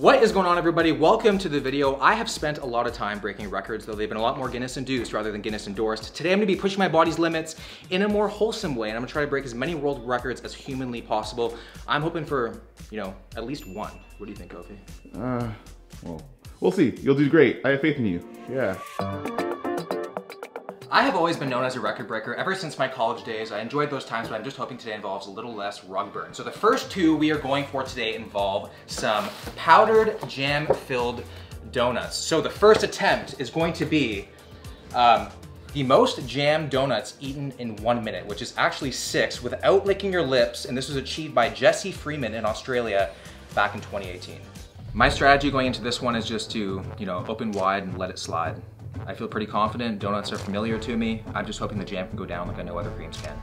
What is going on, everybody? Welcome to the video. I have spent a lot of time breaking records, though they've been a lot more Guinness induced rather than Guinness endorsed. Today I'm gonna be pushing my body's limits in a more wholesome way, and I'm gonna try to break as many world records as humanly possible. I'm hoping for, at least one. What do you think, Kofi? Well, we'll see. You'll do great. I have faith in you. Yeah. I have always been known as a record breaker ever since my college days. I enjoyed those times, but I'm just hoping today involves a little less rug burn. So the first two we are going for today involve some powdered jam-filled donuts. So the first attempt is going to be the most jam donuts eaten in 1 minute, which is actually 6 without licking your lips. And this was achieved by Jesse Freeman in Australia back in 2018. My strategy going into this one is just to, open wide and let it slide. I feel pretty confident. Donuts are familiar to me. I'm just hoping the jam can go down like I know other creams can.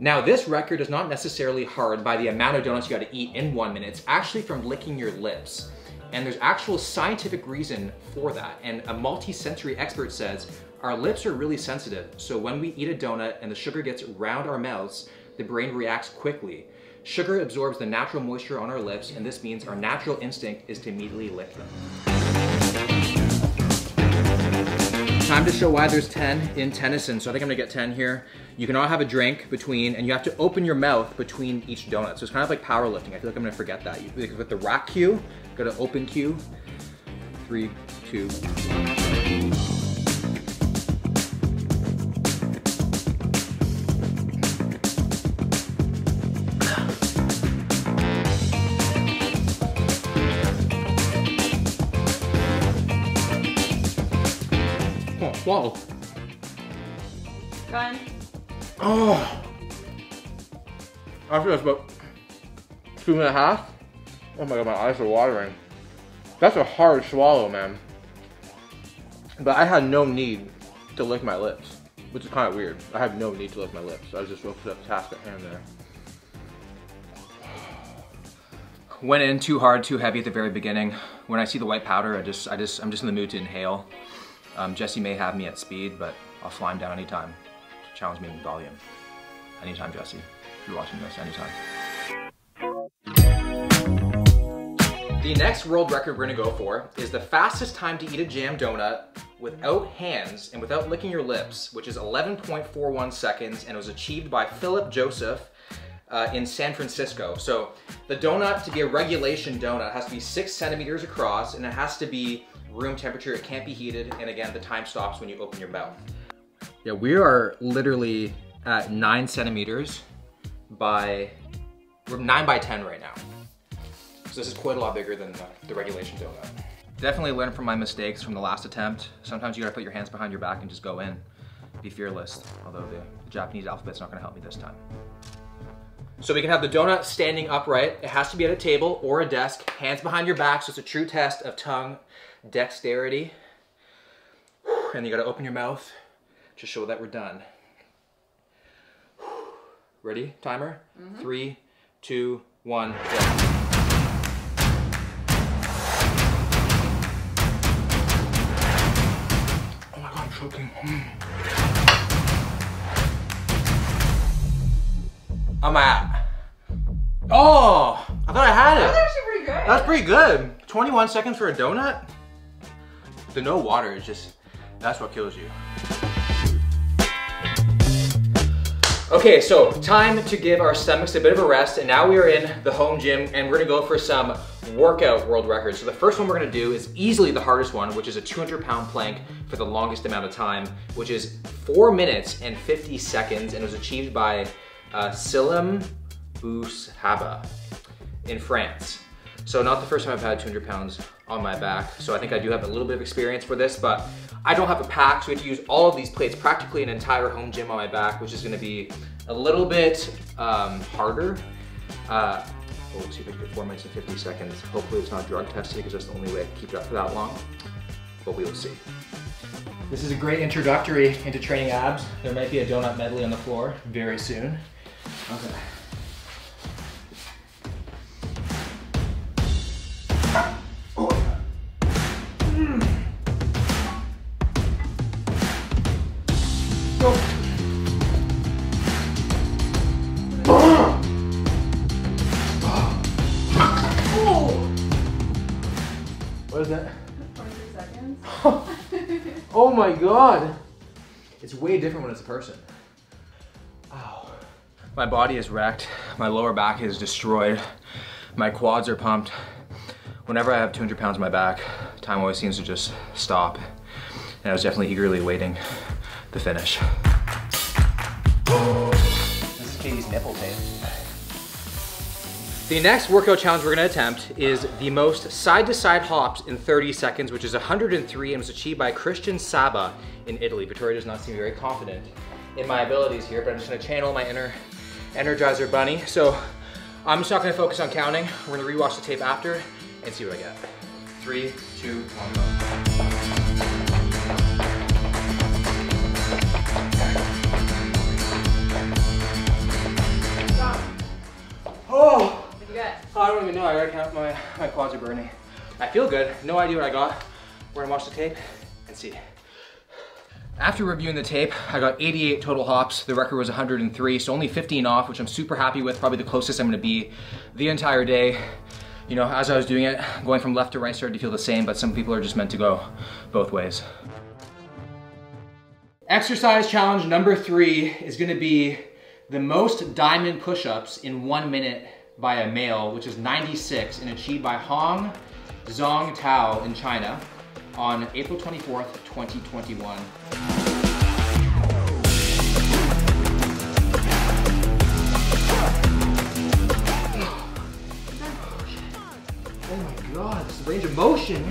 Now, this record is not necessarily hard by the amount of donuts you gotta eat in 1 minute. It's actually from licking your lips. And there's actual scientific reason for that. And a multi-sensory expert says, our lips are really sensitive. So when we eat a donut and the sugar gets around our mouths, the brain reacts quickly. Sugar absorbs the natural moisture on our lips, and this means our natural instinct is to immediately lick them. Time to show why there's 10 in Tennyson. So I think I'm gonna get 10 here. You cannot have a drink between, and you have to open your mouth between each donut. So it's kind of like powerlifting. I feel like I'm gonna forget that. You, with the rock cue, go to open cue. 3, 2, 1. Whoa. Done. Oh. After that's about 2.5. Oh my god, my eyes are watering. That's a hard swallow, man. But I had no need to lick my lips, which is kind of weird. I had no need to lick my lips. I was just focused on the task at hand there. Went in too hard, too heavy at the very beginning. When I see the white powder, I'm just in the mood to inhale. Jesse may have me at speed, but I'll fly him down anytime. Challenge me with volume. Anytime, Jesse. If you're watching this, anytime. The next world record we're gonna go for is the fastest time to eat a jam donut without hands and without licking your lips, which is 11.41 seconds, and it was achieved by Philip Joseph in San Francisco. So the donut, to be a regulation donut, has to be 6 centimeters across, and it has to be room temperature, it can't be heated, and again, the time stops when you open your mouth. Yeah, we are literally at 9 centimeters we're 9 by 10 right now. So this is quite a lot bigger than the regulation donut. Definitely learned from my mistakes from the last attempt. Sometimes you gotta put your hands behind your back and just go in. Be fearless, although the Japanese alphabet's not gonna help me this time. So we can have the donut standing upright. It has to be at a table or a desk, hands behind your back, so it's a true test of tongue dexterity. And you gotta open your mouth to show that we're done. Ready? Timer? 3, 2, 1, go. Oh my god, I'm choking. I'm at. Oh, I thought I had it. That's actually pretty good. That's pretty good. 21 seconds for a donut? The no water is just, that's what kills you. Okay, so time to give our stomachs a bit of a rest, and now we are in the home gym and we're gonna go for some workout world records. So the first one we're gonna do is easily the hardest one, which is a 200-pound plank for the longest amount of time, which is 4 minutes and 50 seconds, and it was achieved by Silim Boushaba in France. So not the first time I've had 200 pounds on my back, so I think I do have a little bit of experience for this, but I don't have a pack, so we have to use all of these plates, practically an entire home gym on my back, which is gonna be a little bit harder. We'll see if I can do 4 minutes and 50 seconds. Hopefully it's not drug tested, because that's the only way I can keep it up for that long, but we will see. This is a great introductory into training abs. There might be a donut medley on the floor very soon. Okay. What is that? 23 seconds. Oh my god. It's way different when it's a person. Ow. My body is wrecked. My lower back is destroyed. My quads are pumped. Whenever I have 200 pounds on my back, time always seems to just stop. And I was definitely eagerly waiting the finish. This is Katie's nipple tape. The next workout challenge we're gonna attempt is the most side-to-side hops in 30 seconds, which is 103 and was achieved by Christian Saba in Italy. Victoria does not seem very confident in my abilities here, but I'm just gonna channel my inner Energizer bunny. So I'm just not gonna focus on counting. We're gonna rewatch the tape after and see what I get. 3, 2, 1, go. Stop. Oh! I don't even know, I already count, my quads are burning. I feel good, no idea what I got. We're gonna watch the tape and see. After reviewing the tape, I got 88 total hops. The record was 103, so only 15 off, which I'm super happy with, probably the closest I'm gonna be the entire day. You know, as I was doing it, going from left to right started to feel the same, but some people are just meant to go both ways. Exercise challenge number 3 is gonna be the most diamond push-ups in 1 minute by a male, which is 96 and achieved by Hong Zhongtao in China on April 24th, 2021. Oh my god, this range of motion.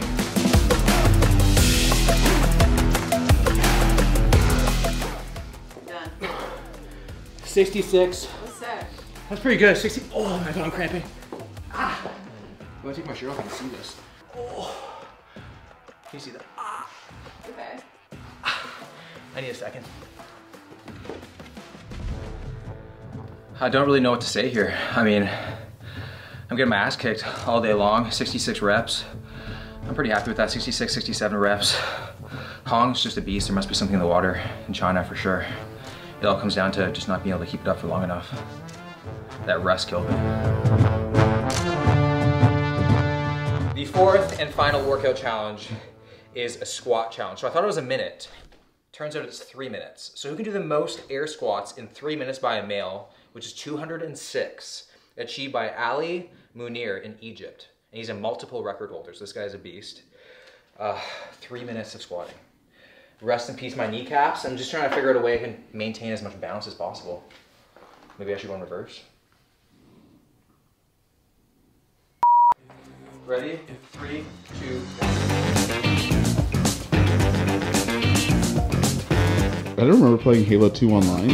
Done. 66. What's that? That's pretty good, 60. Oh my god, I'm cramping. Ah! I'm gonna take my shirt off and see this. Oh. Can you see that? Ah! Okay. Ah. I need a second. I don't really know what to say here. I mean, I'm getting my ass kicked all day long, 66 reps. I'm pretty happy with that, 66, 67 reps. Hong's just a beast, there must be something in the water in China for sure. It all comes down to just not being able to keep it up for long enough. That rest killed me. The fourth and final workout challenge is a squat challenge. So I thought it was a minute. Turns out it's 3 minutes. So who can do the most air squats in 3 minutes by a male, which is 206, achieved by Ali Munir in Egypt. And he's a multiple record holder, so this guy's a beast. 3 minutes of squatting. Rest in peace my kneecaps. I'm just trying to figure out a way I can maintain as much balance as possible. Maybe I should go in reverse. Ready? 3, 2, 1. I don't remember playing Halo 2 online.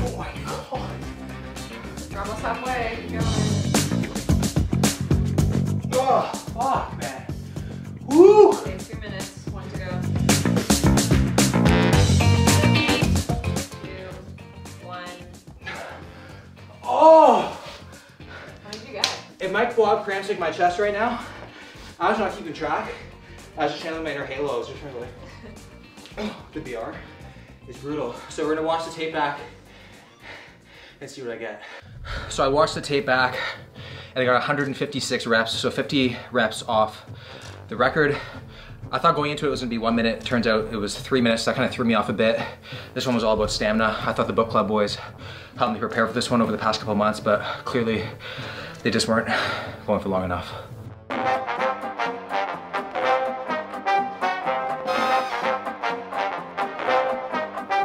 Oh my god. You're almost halfway. Keep going. Oh, fuck, man. Woo! Okay, 2 minutes. 1 to go. Oh! How did you get? If my quad cramps like my chest right now, I was not keeping track. I was just channeling my inner Halo. I was just trying to like, oh, the BR is brutal. So we're gonna watch the tape back and see what I get. So I watched the tape back and I got 156 reps, so 50 reps off the record. I thought going into it was gonna be 1 minute. Turns out it was 3 minutes. That kind of threw me off a bit. This one was all about stamina. I thought the book club boys helped me prepare for this one over the past couple months, but clearly they just weren't going for long enough.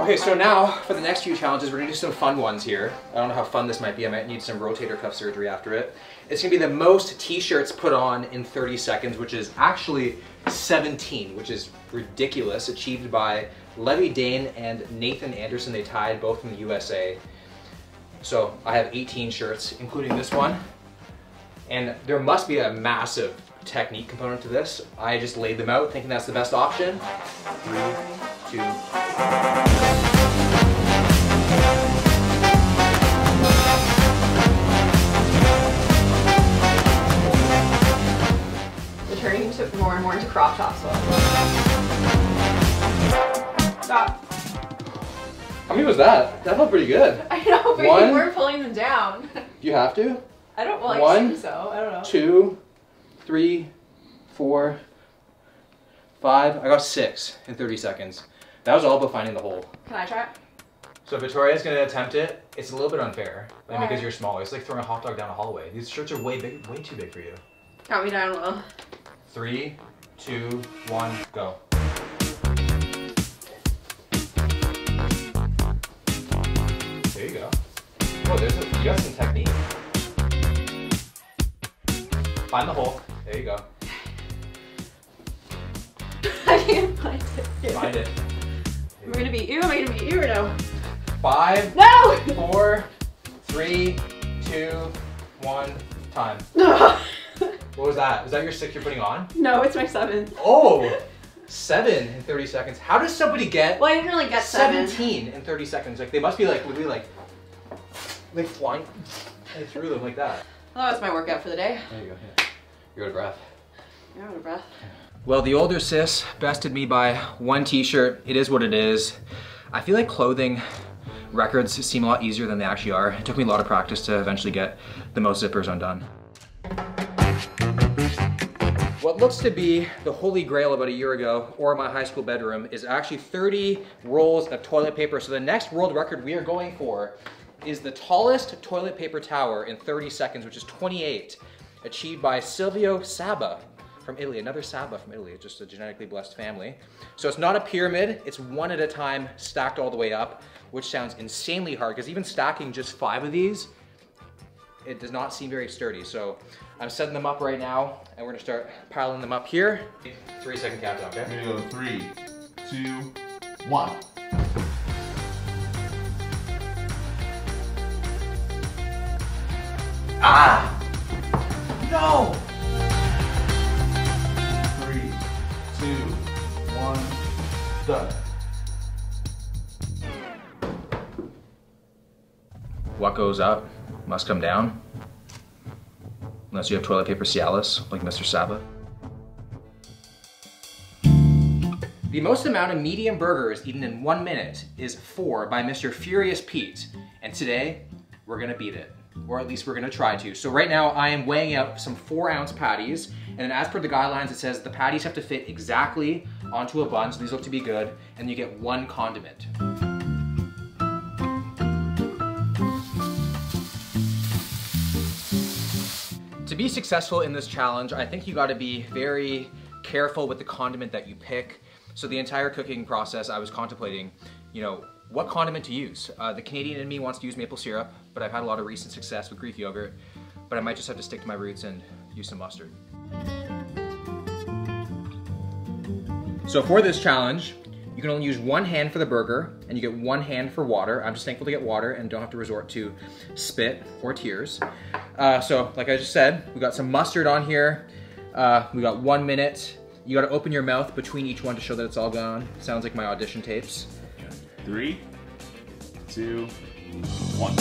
Okay, so now for the next few challenges, we're gonna do some fun ones here. I don't know how fun this might be. I might need some rotator cuff surgery after it. It's gonna be the most t-shirts put on in 30 seconds, which is actually 17, which is ridiculous, achieved by Levy Dane and Nathan Anderson. They tied both from the USA. So I have 18 shirts, including this one. And there must be a massive technique component to this. I just laid them out thinking that's the best option. 3, 2, 1. Turning to more and more into crop tops. Stop. How many was that? That felt pretty good. I know. hope we were pulling them down. Do you have to? I don't like to, so I don't know. 2, 3, 4, 5. I got 6 in 30 seconds. That was all about finding the hole. Can I try it? So Victoria's going to attempt it. It's a little bit unfair because you're smaller. It's like throwing a hot dog down a hallway. These shirts are way big, way too big for you. Count me down low. 3, 2, 1, go. There you go. Oh, there's a, you got some technique. Find the hole. There you go. I can't find it. Here. Find it. Am I going to beat you? Am I going to beat you or no? 5. No! 4, 3, 2, 1, time. What was that? Was that your 6 you're putting on? No, it's my 7th. Oh! 7 in 30 seconds. How does somebody get? Well, I didn't really get 17 in 30 seconds. Like they must be like, would be like flying through them like that. Well, that's my workout for the day. There you go. Yeah. You're out of breath. You're out of breath. Well, the older sis bested me by 1 t-shirt. It is what it is. I feel like clothing records seem a lot easier than they actually are. It took me a lot of practice to eventually get the most zippers undone. What looks to be the holy grail about a year ago, or my high school bedroom, is actually 30 rolls of toilet paper. So the next world record we are going for is the tallest toilet paper tower in 30 seconds, which is 28, achieved by Silvio Saba from Italy. Another Saba from Italy, just a genetically blessed family. So it's not a pyramid, it's one at a time stacked all the way up, which sounds insanely hard because even stacking just 5 of these, it does not seem very sturdy. So I'm setting them up right now and we're gonna start piling them up here. 3-second countdown, okay? Here we go, 3, 2, 1. Ah! No! 3, 2, 1, done. What goes up must come down. Unless you have toilet paper Cialis, like Mr. Saba. The most amount of medium burgers eaten in 1 minute is 4 by Mr. Furious Pete. And today, we're gonna beat it. Or at least we're gonna try to. So right now I am weighing up some 4-ounce patties, and then as per the guidelines it says the patties have to fit exactly onto a bun, so these look to be good, and you get 1 condiment. To be successful in this challenge, I think you gotta be very careful with the condiment that you pick. So the entire cooking process I was contemplating, you know, what condiment to use. The Canadian in me wants to use maple syrup, but I've had a lot of recent success with Greek yogurt, but I might just have to stick to my roots and use some mustard. So for this challenge, you can only use 1 hand for the burger, and you get 1 hand for water. I'm just thankful to get water and don't have to resort to spit or tears. So like I just said, we got some mustard on here. We got 1 minute. You gotta open your mouth between each one to show that it's all gone. Sounds like my audition tapes. 3, 2, 1.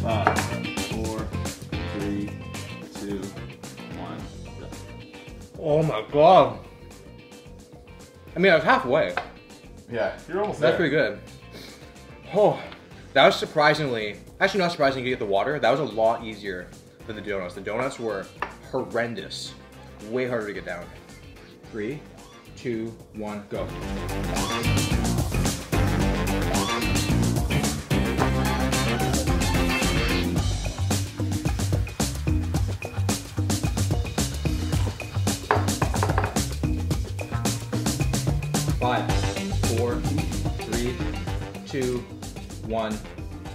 Five, 4, 3, 2, 1. Oh my god. I mean, I was halfway. Yeah, you're almost there. That's pretty good. Oh. That was surprisingly, actually not surprising to get the water, that was a lot easier than the donuts. The donuts were horrendous. Way harder to get down. 3, 2, 1, go.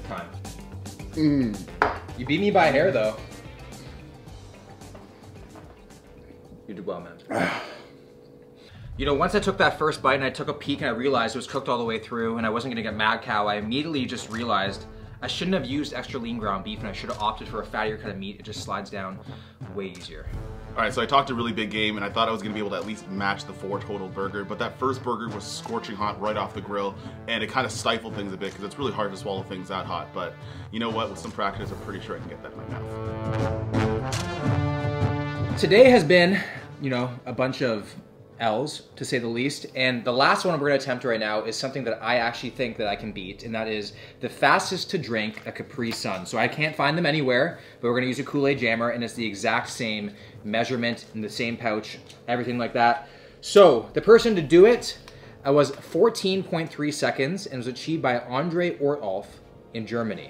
Time. You beat me by hair though. You did well, man. You know, once I took that first bite and I took a peek and I realized it was cooked all the way through and I wasn't gonna get mad cow, I immediately just realized I shouldn't have used extra lean ground beef and I should have opted for a fattier kind of meat. It just slides down way easier. All right, so I talked a really big game and I thought I was gonna be able to at least match the 4 total burger, but that first burger was scorching hot right off the grill and it kind of stifled things a bit because it's really hard to swallow things that hot, but you know what, with some practice, I'm pretty sure I can get that in my mouth. Today has been, you know, a bunch of L's, to say the least. And the last one we're gonna attempt right now is something that I actually think that I can beat, and that is the fastest to drink a Capri Sun. So I can't find them anywhere, but we're gonna use a Kool-Aid jammer, and it's the exact same measurement in the same pouch, everything like that. So the person to do it was 14.3 seconds and was achieved by Andre Ortolf in Germany.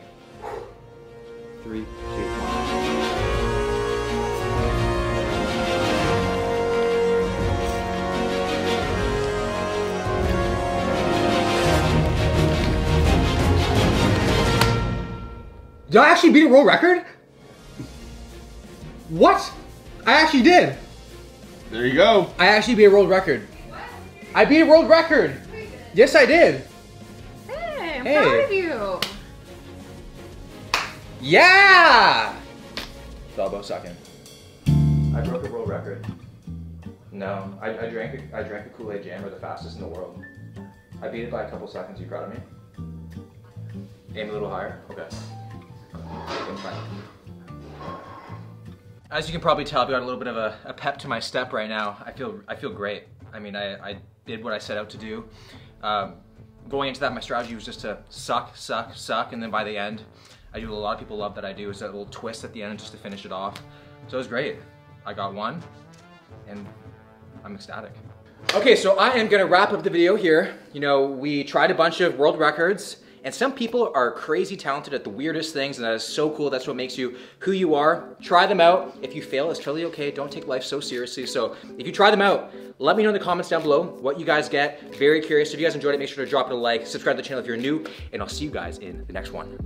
3, 2, 1. Did I actually beat a world record? What? I actually did. There you go. I actually beat a world record. What? I beat a world record. Yes, I did. Hey, I'm proud of you. Yeah! Elbow sucking. I broke a world record. No, I drank a Kool-Aid jammer, the fastest in the world. I beat it by a couple seconds. You proud of me? Aim a little higher. Okay. As you can probably tell, I've got a little bit of a pep to my step right now. I feel great. I mean, I did what I set out to do. Going into that, my strategy was just to suck, suck, suck, and then by the end, I do what a lot of people love that I do, is that little twist at the end just to finish it off. So it was great. I got one, and I'm ecstatic. Okay, so I am gonna wrap up the video here. You know, we tried a bunch of world records. And some people are crazy talented at the weirdest things, and that is so cool. That's what makes you who you are. Try them out. If you fail, it's totally okay. Don't take life so seriously. So if you try them out, let me know in the comments down below what you guys get. Very curious. If you guys enjoyed it, make sure to drop it a like, subscribe to the channel if you're new, and I'll see you guys in the next one.